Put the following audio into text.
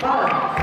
Bottom.